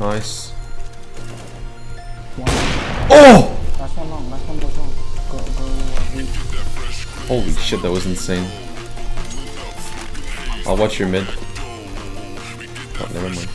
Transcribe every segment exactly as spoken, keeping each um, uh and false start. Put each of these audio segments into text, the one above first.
Nice. One. Oh! Last one long, last one goes long. Go, go, go. Holy shit, that was insane. I'll watch your mid. Oh, never mind.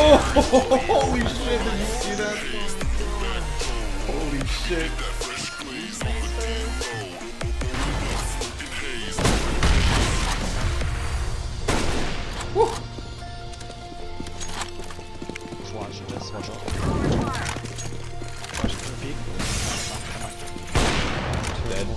Oh, holy shit, did you see that? Holy shit. Woo. Just watch this, watch out. Watch the peak. Dead.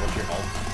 What's your health?